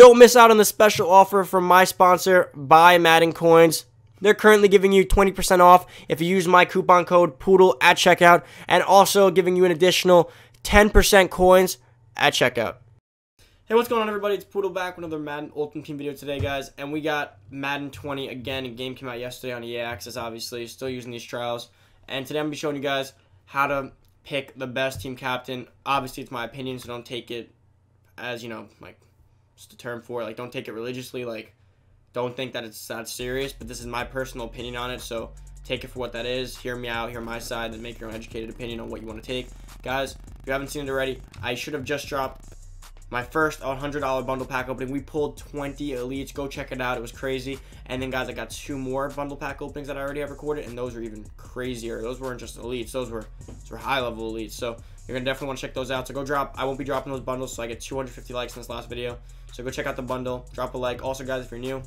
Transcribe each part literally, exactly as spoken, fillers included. Don't miss out on the special offer from my sponsor, Buy Madden Coins. They're currently giving you twenty percent off if you use my coupon code Poodle at checkout, and also giving you an additional ten percent coins at checkout. Hey, what's going on, everybody? It's Poodle back with another Madden Ultimate Team video today, guys. And we got Madden twenty again. A game came out yesterday on E A Access, obviously. Still using these trials. And today I'm going to be showing you guys how to pick the best team captain. Obviously, it's my opinion, so don't take it as, you know, like, it's the term for it. Like, don't take it religiously. Like, don't think that it's that serious. But this is my personal opinion on it, so take it for what that is. Hear me out, hear my side, then make your own educated opinion on what you want to take. Guys, if you haven't seen it already, I should have just dropped my first one hundred dollar bundle pack opening. We pulled twenty elites. Go check it out. It was crazy. And then, guys, I got two more bundle pack openings that I already have recorded, and those are even crazier. Those weren't just elites. Those were, those were high-level elites. So you're going to definitely want to check those out. So go drop. I won't be dropping those bundles, so I get two hundred fifty likes in this last video. So go check out the bundle. Drop a like. Also, guys, if you're new,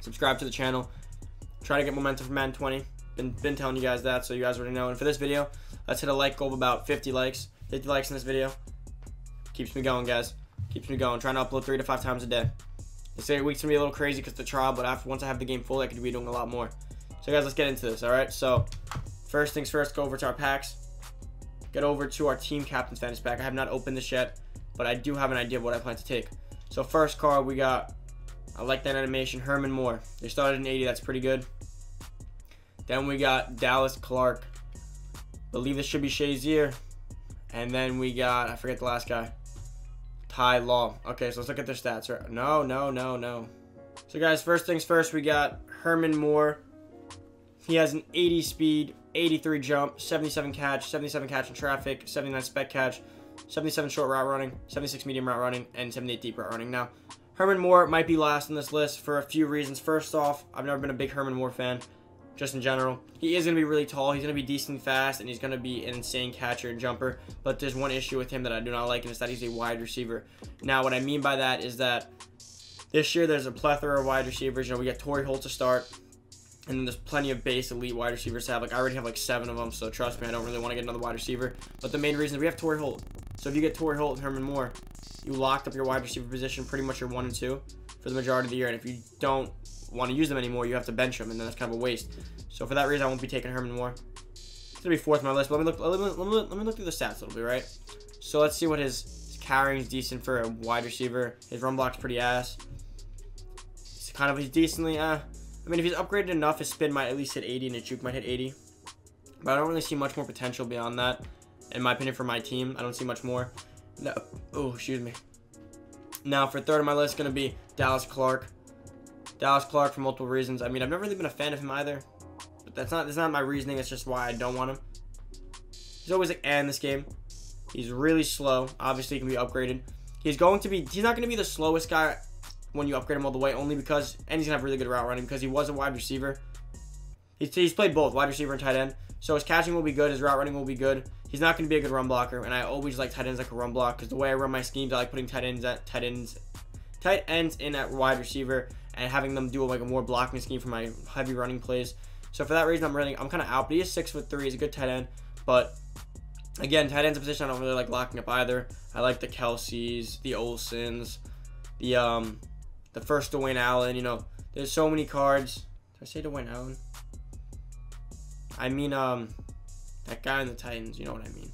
subscribe to the channel. Try to get momentum from Madden twenty. Been, been telling you guys that, so you guys already know. And for this video, let's hit a like goal of about fifty likes. fifty likes in this video. Keeps me going, guys. Keeps me going. Trying to upload three to five times a day. This week's gonna be a little crazy because the trial, but after once I have the game full, I could be doing a lot more. So, guys, let's get into this. All right. So, first things first, go over to our packs. Get over to our team captain's fantasy pack. I have not opened this yet, but I do have an idea of what I plan to take. So, first card we got. I like that animation, Herman Moore. They started in eighty. That's pretty good. Then we got Dallas Clark. Believe this should be Shazier. And then we got, I forget the last guy. Ty Law. Okay, so let's look at their stats. Right? No, no, no, no. So, guys, first things first, we got Herman Moore. He has an eighty speed, eighty-three jump, seventy-seven catch, seventy-seven catch in traffic, seventy-nine spec catch, seventy-seven short route running, seventy-six medium route running, and seventy-eight deep route running. Now, Herman Moore might be last in this list for a few reasons. First off, I've never been a big Herman Moore fan, just in general. He is going to be really tall. He's going to be decent fast, and he's going to be an insane catcher and jumper. But there's one issue with him that I do not like, and it's that he's a wide receiver. Now, what I mean by that is that this year there's a plethora of wide receivers. You know, we got Torrey Holt to start, and then there's plenty of base elite wide receivers to have. Like, I already have like seven of them, so trust me, I don't really want to get another wide receiver. But the main reason is we have Torrey Holt. So if you get Torrey Holt and Herman Moore, you locked up your wide receiver position, pretty much your one and two for the majority of the year. And if you don't want to use them anymore, you have to bench them, and then that's kind of a waste. So for that reason, I won't be taking Herman Moore. It's gonna be fourth on my list, but let me look let me, let me, let me look through the stats a little bit, right? So let's see what his, his carrying is decent for a wide receiver. His run block's pretty ass. It's kind of, he's decently uh I mean, if he's upgraded enough, his spin might at least hit eighty and his juke might hit eighty, but I don't really see much more potential beyond that, in my opinion, for my team. I don't see much more. No. Oh, excuse me. Now for third on my list, gonna be Dallas Clark. Dallas Clark, for multiple reasons. I mean, I've never really been a fan of him either, but that's not that's not my reasoning. It's just why I don't want him. He's always like, and this game, he's really slow. Obviously, he can be upgraded. He's going to be he's not going to be the slowest guy when you upgrade him all the way, only because, and he's gonna have really good route running because he was a wide receiver. He's he's played both wide receiver and tight end, so his catching will be good. His route running will be good. He's not going to be a good run blocker, and I always like tight ends that can run block because the way I run my schemes, I like putting tight ends at tight ends, tight ends in at wide receiver, and having them do like a more blocking scheme for my heavy running plays. So for that reason, I'm running. I'm kind of out. But he is six foot three. He's a good tight end. But again, tight end's a position I don't really like locking up either. I like the Kelseys, the Olsons, the um, the first Dwayne Allen. You know, there's so many cards. Did I say Dwayne Allen? I mean um, that guy in the Titans. You know what I mean.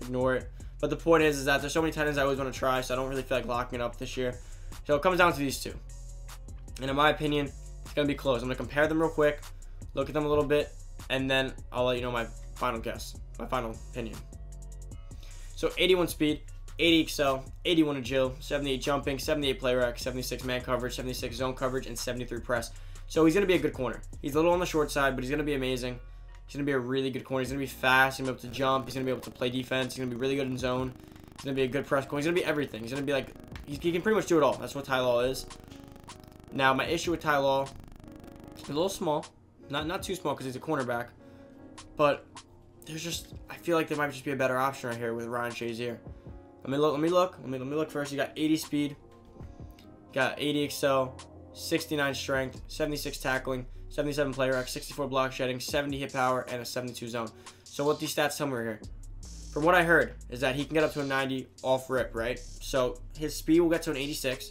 Ignore it. But the point is, is that there's so many tight ends I always want to try. So I don't really feel like locking it up this year. So it comes down to these two. And in my opinion, it's going to be close. I'm going to compare them real quick, look at them a little bit, and then I'll let you know my final guess, my final opinion. So eighty-one speed, eighty excel, eighty-one agile, seventy-eight jumping, seventy-eight play rec, seventy-six man coverage, seventy-six zone coverage, and seventy-three press. So he's going to be a good corner. He's a little on the short side, but he's going to be amazing. He's going to be a really good corner. He's going to be fast. He's going to be able to jump. He's going to be able to play defense. He's going to be really good in zone. He's going to be a good press corner. He's going to be everything. He's going to be like, he can pretty much do it all. That's what Ty Law is. Now, my issue with Ty Law is a little small. Not not too small because he's a cornerback. But there's just, I feel like there might just be a better option right here with Ryan Shazier. Let me look. Let me look. Let me, let me look first. You got eighty speed. Got eighty excel. sixty-nine strength. seventy-six tackling. seventy-seven play rec. sixty-four block shedding. seventy hit power. And a seventy-two zone. So what these stats tell me right here. from what I heard, is that he can get up to a ninety off rip, right? So his speed will get to an eighty-six,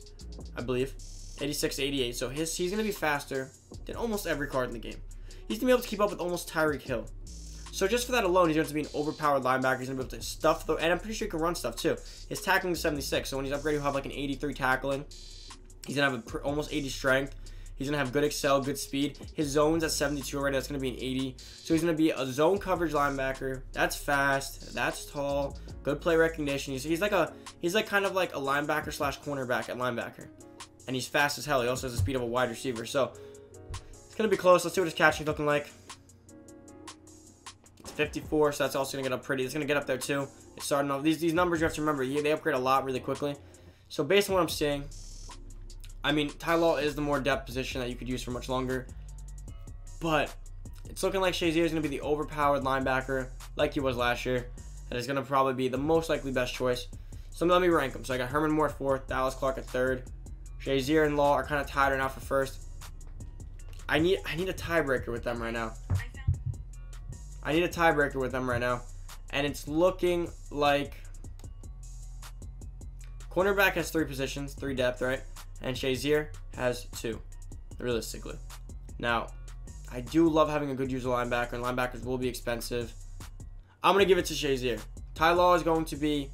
I believe, eighty-six to eighty-eight. So his he's going to be faster than almost every card in the game. He's going to be able to keep up with almost Tyreek Hill. So just for that alone, he's going to be an overpowered linebacker. He's going to be able to stuff, though, and I'm pretty sure he can run stuff too. His tackling is seventy-six, so when he's upgraded, he'll have like an eighty-three tackling. He's going to have a almost eighty strength. He's going to have good excel, good speed. His zone's at seventy-two already. That's going to be an eighty. So he's going to be a zone coverage linebacker. That's fast. That's tall. Good play recognition. He's, he's like a, he's like kind of like a linebacker slash cornerback at linebacker. And he's fast as hell. He also has the speed of a wide receiver. So it's going to be close. Let's see what his catching is looking like. It's fifty-four, so that's also going to get up pretty. It's going to get up there too. It's starting off. These, these numbers you have to remember, they upgrade a lot really quickly. So based on what I'm seeing, I mean, Ty Law is the more depth position that you could use for much longer. But it's looking like Shazier is going to be the overpowered linebacker like he was last year. And it's going to probably be the most likely best choice. So let me rank them. So I got Herman Moore at fourth, Dallas Clark at third. Shazier and Law are kind of tied right now for first. I need I need a tiebreaker with them right now. I need a tiebreaker with them right now. And it's looking like... cornerback has three positions, three depth, right? And Shazier has two, realistically. Now, I do love having a good user linebacker, and linebackers will be expensive. I'm going to give it to Shazier. Ty Law is going to be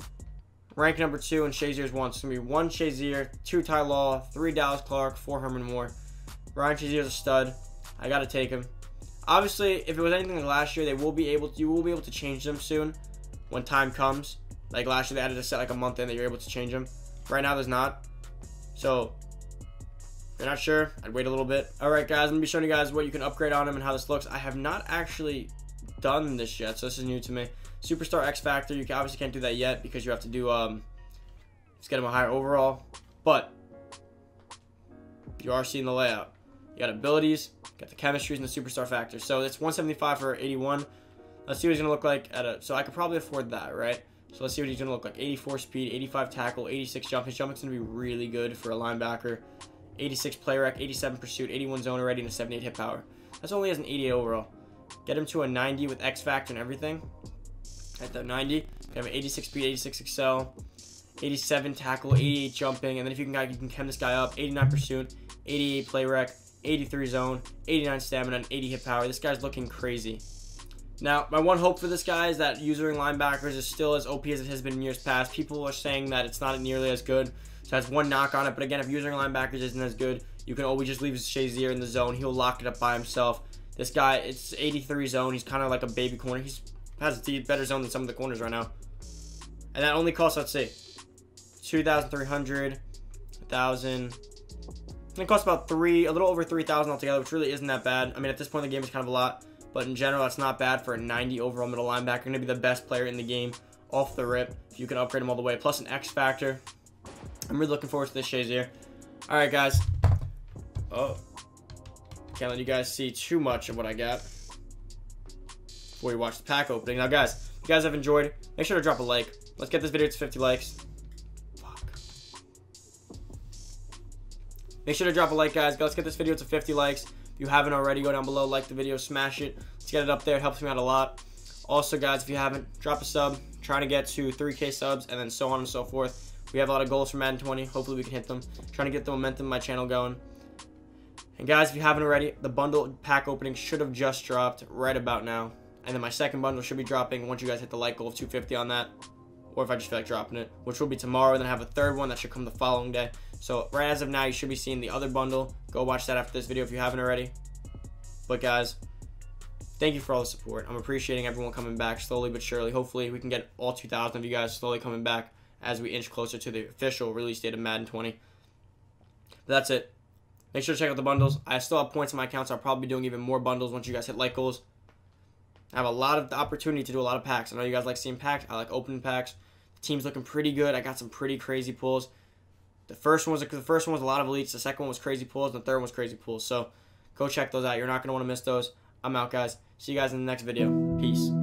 ranked number two, and Shazier is one. So it's going to be one Shazier, two Ty Law, three Dallas Clark, four Herman Moore. Ryan Shazier is a stud. I got to take him. Obviously, if it was anything like last year, they will be able to, you will be able to change them soon when time comes. Like last year, they added a set like a month in that you're able to change them. Right now, there's not. So, if you're not sure, I'd wait a little bit. All right, guys, I'm going to be showing you guys what you can upgrade on him and how this looks. I have not actually done this yet, so this is new to me. Superstar X Factor, you can, obviously can't do that yet because you have to do, um, let's get him a higher overall. But, you are seeing the layout. You got abilities, you got the chemistries, and the Superstar Factor. So, it's one seventy-five for eighty-one. Let's see what he's going to look like at a, so I could probably afford that, right? So let's see what he's going to look like. eighty-four speed, eighty-five tackle, eighty-six jump. His jumping's going to be really good for a linebacker. eighty-six play rec, eighty-seven pursuit, eighty-one zone already, and a seventy-eight hit power. That's only as an eighty-eight overall. Get him to a ninety with X Factor and everything. At the ninety, have an eighty-six speed, eighty-six excel, eighty-seven tackle, eighty-eight jumping. And then if you can, you can chem this guy up. eighty-nine pursuit, eighty-eight play rec, eighty-three zone, eighty-nine stamina, and eighty hit power. This guy's looking crazy. Now, my one hope for this guy is that using linebackers is still as O P as it has been in years past. People are saying that it's not nearly as good, so that's one knock on it. But again, if using linebackers isn't as good, you can always just leave Shazier in the zone. He'll lock it up by himself. This guy, it's eighty-three zone. He's kind of like a baby corner. He has a better zone than some of the corners right now. And that only costs, let's see, two thousand three hundred, one thousand. And it costs about three, a little over three thousand altogether, which really isn't that bad. I mean, at this point in the game, it's kind of a lot. But in general, that's not bad for a ninety overall middle linebacker. Going to be the best player in the game off the rip if you can upgrade him all the way. Plus an X Factor. I'm really looking forward to this Shazier. All right, guys. Oh. Can't let you guys see too much of what I got before you watch the pack opening. Now, guys, if you guys have enjoyed, make sure to drop a like. Let's get this video to fifty likes. Fuck. Make sure to drop a like, guys. Let's get this video to fifty likes. If you haven't already, go down below, like the video, smash it. Let's get it up there. It helps me out a lot. Also, guys, if you haven't, drop a sub. I'm trying to get to three K subs and then so on and so forth. We have a lot of goals for Madden twenty. Hopefully, we can hit them. I'm trying to get the momentum of my channel going. And, guys, if you haven't already, the bundle pack opening should have just dropped right about now. And then my second bundle should be dropping once you guys hit the like goal of two fifty on that. Or if I just feel like dropping it, which will be tomorrow. And then I have a third one that should come the following day. So right as of now, you should be seeing the other bundle. Go watch that after this video if you haven't already. But guys, thank you for all the support. I'm appreciating everyone coming back slowly but surely. Hopefully we can get all two thousand of you guys slowly coming back as we inch closer to the official release date of Madden twenty. But that's it. Make sure to check out the bundles. I still have points in my account, so I'll probably be doing even more bundles once you guys hit like goals. I have a lot of the opportunity to do a lot of packs. I know you guys like seeing packs. I like opening packs. The team's looking pretty good. I got some pretty crazy pulls. The first one was the first one was a lot of elites. The second one was crazy pulls. And the third one was crazy pulls. So go check those out. You're not going to want to miss those. I'm out, guys. See you guys in the next video. Peace.